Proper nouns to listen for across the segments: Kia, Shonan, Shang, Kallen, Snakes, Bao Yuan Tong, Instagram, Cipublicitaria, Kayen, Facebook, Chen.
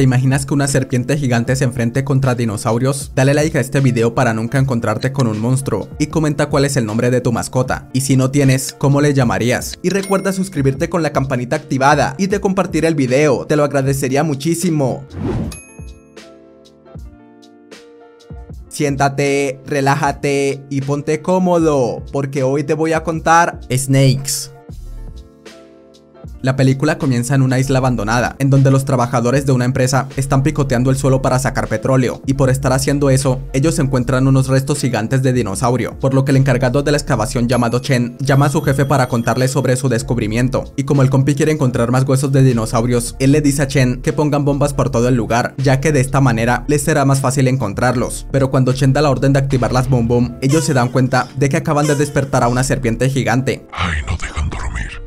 ¿Te imaginas que una serpiente gigante se enfrente contra dinosaurios? Dale like a este video para nunca encontrarte con un monstruo y comenta cuál es el nombre de tu mascota y si no tienes, ¿cómo le llamarías? Y recuerda suscribirte con la campanita activada y de compartir el video, te lo agradecería muchísimo. Siéntate, relájate y ponte cómodo, porque hoy te voy a contar Snakes. La película comienza en una isla abandonada, en donde los trabajadores de una empresa están picoteando el suelo para sacar petróleo, y por estar haciendo eso, ellos encuentran unos restos gigantes de dinosaurio, por lo que el encargado de la excavación llamado Chen llama a su jefe para contarle sobre su descubrimiento, y como el compi quiere encontrar más huesos de dinosaurios, él le dice a Chen que pongan bombas por todo el lugar, ya que de esta manera les será más fácil encontrarlos, pero cuando Chen da la orden de activar las bombombas, ellos se dan cuenta de que acaban de despertar a una serpiente gigante. Ay, no dejan dormir.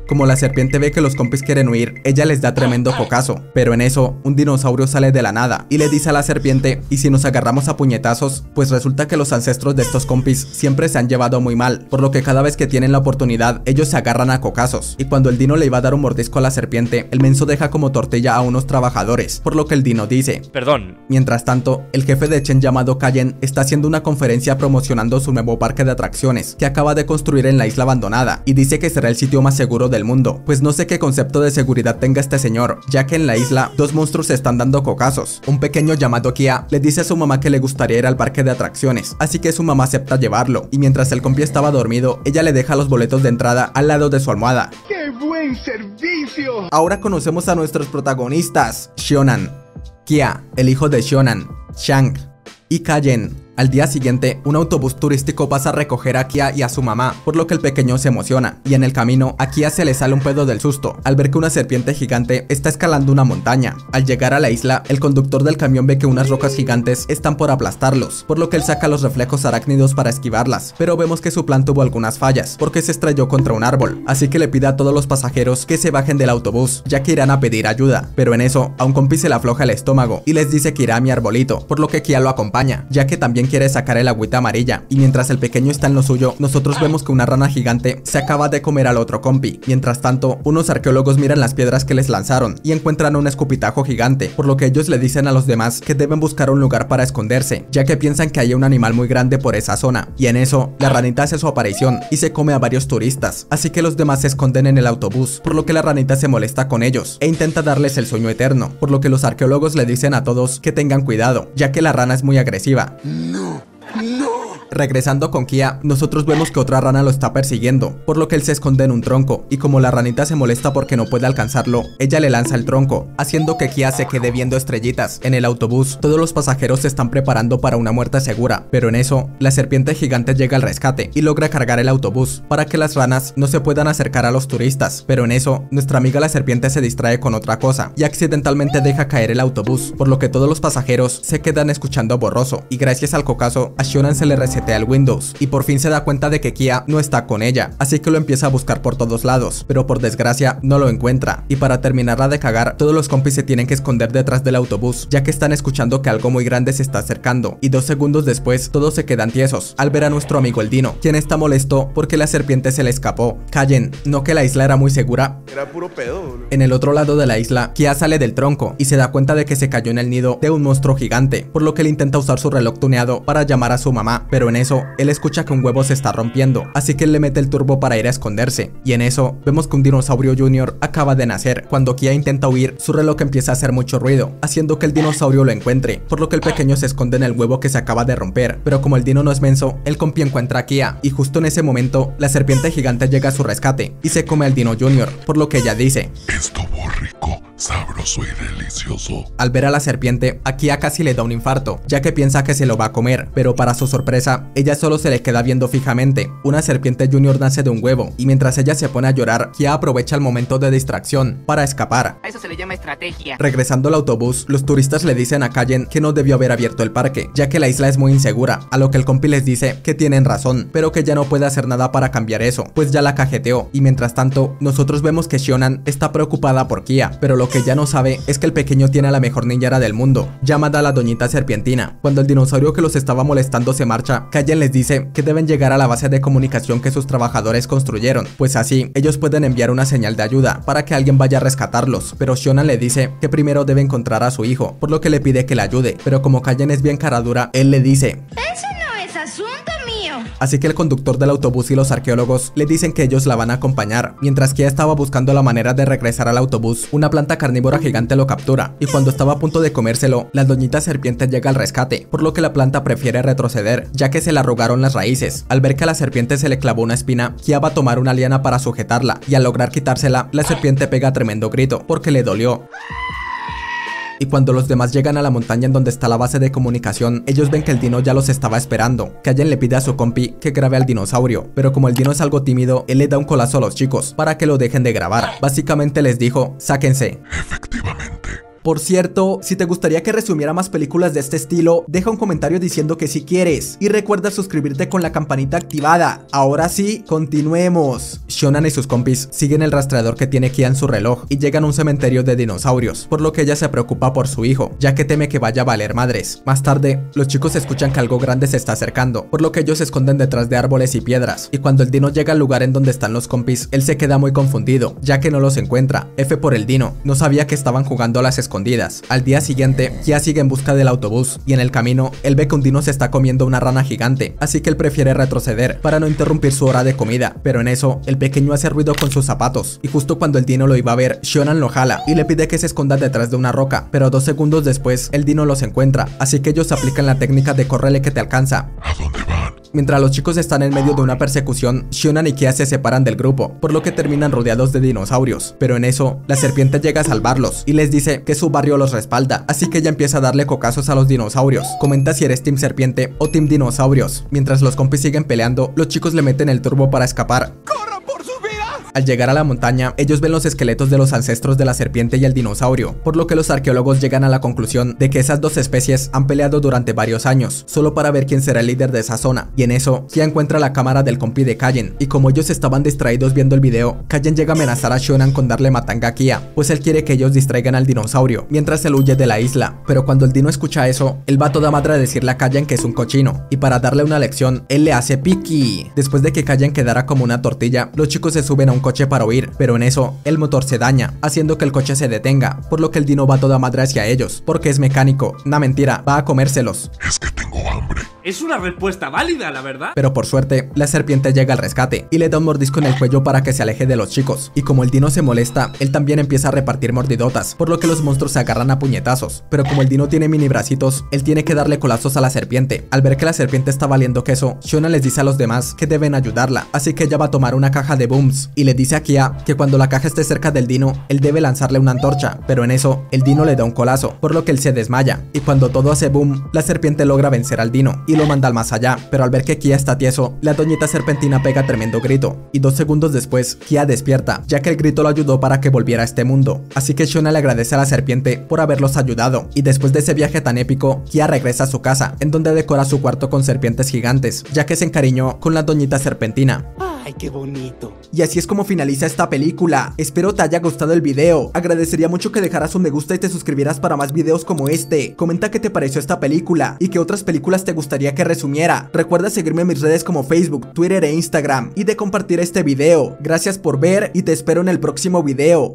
Como la serpiente ve que los compis quieren huir, ella les da tremendo cocazo, pero en eso, un dinosaurio sale de la nada y le dice a la serpiente, y si nos agarramos a puñetazos, pues resulta que los ancestros de estos compis siempre se han llevado muy mal, por lo que cada vez que tienen la oportunidad, ellos se agarran a cocazos, y cuando el dino le iba a dar un mordisco a la serpiente, el menso deja como tortilla a unos trabajadores, por lo que el dino dice, perdón. Mientras tanto, el jefe de Chen llamado Kayen está haciendo una conferencia promocionando su nuevo parque de atracciones, que acaba de construir en la isla abandonada, y dice que será el sitio más seguro del mundo, pues no sé qué concepto de seguridad tenga este señor, ya que en la isla dos monstruos se están dando cocazos. Un pequeño llamado Kia le dice a su mamá que le gustaría ir al parque de atracciones, así que su mamá acepta llevarlo, y mientras el compi estaba dormido, ella le deja los boletos de entrada al lado de su almohada. ¡Qué buen servicio! Ahora conocemos a nuestros protagonistas, Shonan, Kia, el hijo de Shonan, Shang y Kayen. Al día siguiente, un autobús turístico pasa a recoger a Kia y a su mamá, por lo que el pequeño se emociona, y en el camino, a Kia se le sale un pedo del susto, al ver que una serpiente gigante está escalando una montaña. Al llegar a la isla, el conductor del camión ve que unas rocas gigantes están por aplastarlos, por lo que él saca los reflejos arácnidos para esquivarlas, pero vemos que su plan tuvo algunas fallas, porque se estrelló contra un árbol, así que le pide a todos los pasajeros que se bajen del autobús, ya que irán a pedir ayuda, pero en eso, a un compi se le afloja el estómago, y les dice que irá a mi arbolito, por lo que Kia lo acompaña, ya que también quiere sacar el agüita amarilla, y mientras el pequeño está en lo suyo, nosotros vemos que una rana gigante se acaba de comer al otro compi. Mientras tanto, unos arqueólogos miran las piedras que les lanzaron y encuentran un escupitajo gigante, por lo que ellos le dicen a los demás que deben buscar un lugar para esconderse, ya que piensan que hay un animal muy grande por esa zona, y en eso, la ranita hace su aparición y se come a varios turistas, así que los demás se esconden en el autobús, por lo que la ranita se molesta con ellos e intenta darles el sueño eterno, por lo que los arqueólogos le dicen a todos que tengan cuidado, ya que la rana es muy agresiva. Regresando con Kia, nosotros vemos que otra rana lo está persiguiendo, por lo que él se esconde en un tronco, y como la ranita se molesta porque no puede alcanzarlo, ella le lanza el tronco, haciendo que Kia se quede viendo estrellitas. En el autobús, todos los pasajeros se están preparando para una muerte segura, pero en eso, la serpiente gigante llega al rescate y logra cargar el autobús, para que las ranas no se puedan acercar a los turistas, pero en eso, nuestra amiga la serpiente se distrae con otra cosa, y accidentalmente deja caer el autobús, por lo que todos los pasajeros se quedan escuchando borroso, y gracias al cocazo, a Shonan se le receta al Windows, y por fin se da cuenta de que Kia no está con ella, así que lo empieza a buscar por todos lados, pero por desgracia no lo encuentra, y para terminarla de cagar, todos los compis se tienen que esconder detrás del autobús, ya que están escuchando que algo muy grande se está acercando, y 2 segundos después todos se quedan tiesos, al ver a nuestro amigo el dino, quien está molesto porque la serpiente se le escapó. Callen, no que la isla era muy segura, era puro pedo, boludo. En el otro lado de la isla, Kia sale del tronco, y se da cuenta de que se cayó en el nido de un monstruo gigante, por lo que él intenta usar su reloj tuneado para llamar a su mamá, pero en eso, él escucha que un huevo se está rompiendo, así que él le mete el turbo para ir a esconderse, y en eso, vemos que un dinosaurio junior acaba de nacer. Cuando Kia intenta huir, su reloj empieza a hacer mucho ruido, haciendo que el dinosaurio lo encuentre, por lo que el pequeño se esconde en el huevo que se acaba de romper, pero como el dino no es menso, el compi encuentra a Kia, y justo en ese momento, la serpiente gigante llega a su rescate, y se come al dino junior, por lo que ella dice, estuvo rico, sabroso y delicioso. Al ver a la serpiente, a Kia casi le da un infarto, ya que piensa que se lo va a comer, pero para su sorpresa, ella solo se le queda viendo fijamente. Una serpiente junior nace de un huevo, y mientras ella se pone a llorar, Kia aprovecha el momento de distracción para escapar. A eso se le llama estrategia. Regresando al autobús, los turistas le dicen a Kayen que no debió haber abierto el parque, ya que la isla es muy insegura, a lo que el compi les dice que tienen razón, pero que ya no puede hacer nada para cambiar eso, pues ya la cajeteó, y mientras tanto, nosotros vemos que Shonan está preocupada por Kia, ninjara, pero lo que ella no sabe es que el pequeño tiene a la mejor ninjara del mundo, llamada la doñita serpientina. Cuando el dinosaurio que los estaba molestando se marcha, Kayen les dice que deben llegar a la base de comunicación que sus trabajadores construyeron, pues así ellos pueden enviar una señal de ayuda para que alguien vaya a rescatarlos, pero Shonan le dice que primero debe encontrar a su hijo, por lo que le pide que le ayude, pero como Kayen es bien caradura, él le dice: "Eso no es asunto". Así que el conductor del autobús y los arqueólogos le dicen que ellos la van a acompañar. Mientras Kia estaba buscando la manera de regresar al autobús, una planta carnívora gigante lo captura, y cuando estaba a punto de comérselo, la doñita serpiente llega al rescate, por lo que la planta prefiere retroceder, ya que se le arrugaron las raíces. Al ver que a la serpiente se le clavó una espina, Kia va a tomar una liana para sujetarla, y al lograr quitársela, la serpiente pega tremendo grito, porque le dolió. Y cuando los demás llegan a la montaña en donde está la base de comunicación, ellos ven que el dino ya los estaba esperando. Kayen le pide a su compi que grabe al dinosaurio, pero como el dino es algo tímido, él le da un colazo a los chicos para que lo dejen de grabar. Básicamente les dijo: "Sáquense". Efectivamente. Por cierto, si te gustaría que resumiera más películas de este estilo, deja un comentario diciendo que sí quieres. Y recuerda suscribirte con la campanita activada. Ahora sí, continuemos. Shonan y sus compis siguen el rastreador que tiene Kia en su reloj y llegan a un cementerio de dinosaurios, por lo que ella se preocupa por su hijo, ya que teme que vaya a valer madres. Más tarde, los chicos escuchan que algo grande se está acercando, por lo que ellos se esconden detrás de árboles y piedras. Y cuando el dino llega al lugar en donde están los compis, él se queda muy confundido, ya que no los encuentra. F por el dino, no sabía que estaban jugando a las escondidas. Al día siguiente, Kia sigue en busca del autobús y en el camino, él ve que un dino se está comiendo una rana gigante, así que él prefiere retroceder para no interrumpir su hora de comida, pero en eso, el pequeño hace ruido con sus zapatos y justo cuando el dino lo iba a ver, Shonan lo jala y le pide que se esconda detrás de una roca, pero 2 segundos después, el dino los encuentra, así que ellos aplican la técnica de córrele que te alcanza. ¿A dónde van? Mientras los chicos están en medio de una persecución, Shonan y Kia se separan del grupo, por lo que terminan rodeados de dinosaurios. Pero en eso, la serpiente llega a salvarlos y les dice que su barrio los respalda, así que ella empieza a darle cocazos a los dinosaurios. Comenta si eres team serpiente o team dinosaurios. Mientras los compis siguen peleando, los chicos le meten el turbo para escapar. Al llegar a la montaña, ellos ven los esqueletos de los ancestros de la serpiente y el dinosaurio, por lo que los arqueólogos llegan a la conclusión de que esas dos especies han peleado durante varios años, solo para ver quién será el líder de esa zona. Y en eso, Kia encuentra la cámara del compi de Kayen, y como ellos estaban distraídos viendo el video, Kayen llega a amenazar a Shonan con darle matanga a Kia, pues él quiere que ellos distraigan al dinosaurio, mientras él huye de la isla. Pero cuando el dino escucha eso, él va a toda madre a decirle a Kayen que es un cochino, y para darle una lección, él le hace piqui. Después de que Kayen quedara como una tortilla, los chicos se suben a un coche para huir, pero en eso, el motor se daña, haciendo que el coche se detenga, por lo que el dino va toda madre hacia ellos, porque es mecánico, una mentira, va a comérselos. Es que tengo hambre. Es una respuesta válida, la verdad. Pero por suerte, la serpiente llega al rescate y le da un mordisco en el cuello para que se aleje de los chicos. Y como el dino se molesta, él también empieza a repartir mordidotas, por lo que los monstruos se agarran a puñetazos. Pero como el dino tiene mini bracitos, él tiene que darle colazos a la serpiente. Al ver que la serpiente está valiendo queso, Shonan les dice a los demás que deben ayudarla, así que ella va a tomar una caja de booms y le dice a Kia que cuando la caja esté cerca del dino, él debe lanzarle una antorcha. Pero en eso, el dino le da un colazo, por lo que él se desmaya. Y cuando todo hace boom, la serpiente logra vencer al dino y lo manda al más allá, pero al ver que Kia está tieso, la doñita serpentina pega tremendo grito y 2 segundos después, Kia despierta, ya que el grito lo ayudó para que volviera a este mundo, así que Shonan le agradece a la serpiente por haberlos ayudado, y después de ese viaje tan épico, Kia regresa a su casa, en donde decora su cuarto con serpientes gigantes, ya que se encariñó con la doñita serpentina. ¡Ay, qué bonito! Y así es como finaliza esta película. Espero te haya gustado el video. Agradecería mucho que dejaras un me gusta y te suscribieras para más videos como este. Comenta qué te pareció esta película y qué otras películas te gustaría que resumiera. Recuerda seguirme en mis redes como Facebook, Twitter e Instagram y de compartir este video. Gracias por ver y te espero en el próximo video.